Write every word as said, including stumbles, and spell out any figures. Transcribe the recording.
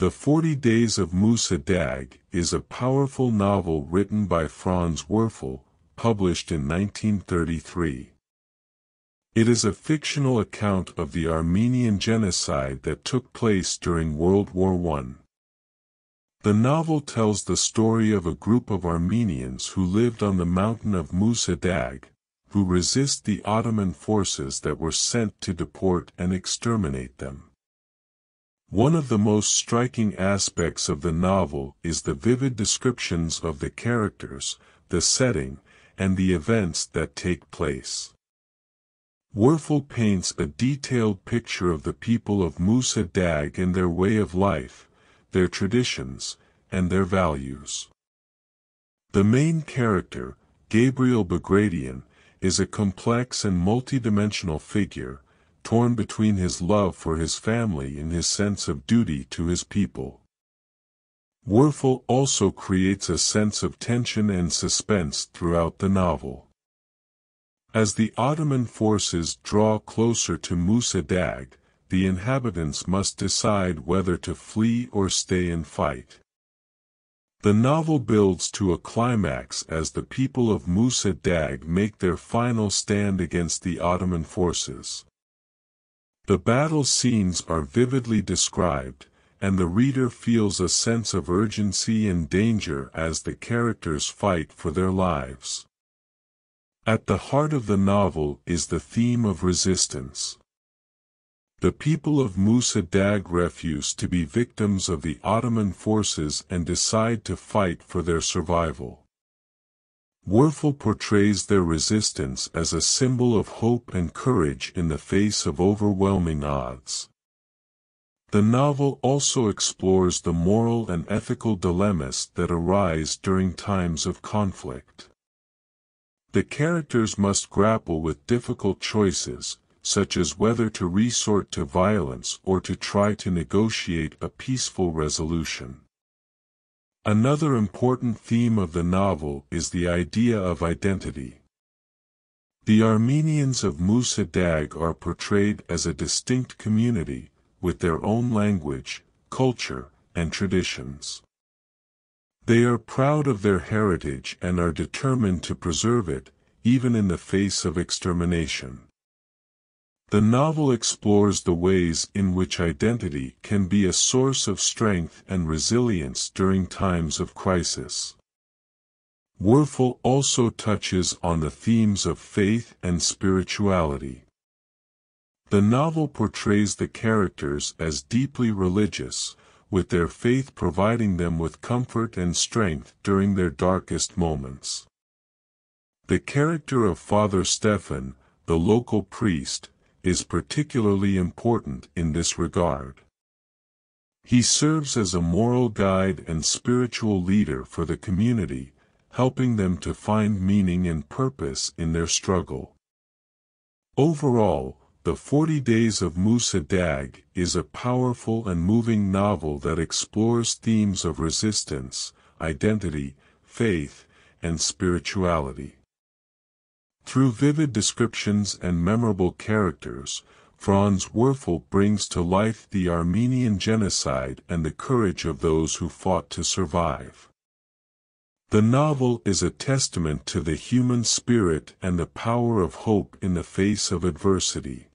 The Forty Days of Musa Dagh is a powerful novel written by Franz Werfel, published in nineteen thirty-three. It is a fictional account of the Armenian genocide that took place during World War One. The novel tells the story of a group of Armenians who lived on the mountain of Musa Dagh, who resist the Ottoman forces that were sent to deport and exterminate them. One of the most striking aspects of the novel is the vivid descriptions of the characters, the setting, and the events that take place. Werfel paints a detailed picture of the people of Musa Dagh and their way of life, their traditions, and their values. The main character, Gabriel Bagradian, is a complex and multidimensional figure, torn between his love for his family and his sense of duty to his people. Werfel also creates a sense of tension and suspense throughout the novel. As the Ottoman forces draw closer to Musa Dagh, the inhabitants must decide whether to flee or stay and fight. The novel builds to a climax as the people of Musa Dagh make their final stand against the Ottoman forces. The battle scenes are vividly described, and the reader feels a sense of urgency and danger as the characters fight for their lives. At the heart of the novel is the theme of resistance. The people of Musa Dagh refuse to be victims of the Ottoman forces and decide to fight for their survival. Werfel portrays their resistance as a symbol of hope and courage in the face of overwhelming odds. The novel also explores the moral and ethical dilemmas that arise during times of conflict. The characters must grapple with difficult choices, such as whether to resort to violence or to try to negotiate a peaceful resolution. Another important theme of the novel is the idea of identity. The Armenians of Musa Dagh are portrayed as a distinct community, with their own language, culture, and traditions. They are proud of their heritage and are determined to preserve it, even in the face of extermination. The novel explores the ways in which identity can be a source of strength and resilience during times of crisis. Werfel also touches on the themes of faith and spirituality. The novel portrays the characters as deeply religious, with their faith providing them with comfort and strength during their darkest moments. The character of Father Stefan, the local priest, is particularly important in this regard. He serves as a moral guide and spiritual leader for the community, helping them to find meaning and purpose in their struggle. Overall, The Forty Days of Musa Dagh is a powerful and moving novel that explores themes of resistance, identity, faith, and spirituality. Through vivid descriptions and memorable characters, Franz Werfel brings to life the Armenian genocide and the courage of those who fought to survive. The novel is a testament to the human spirit and the power of hope in the face of adversity.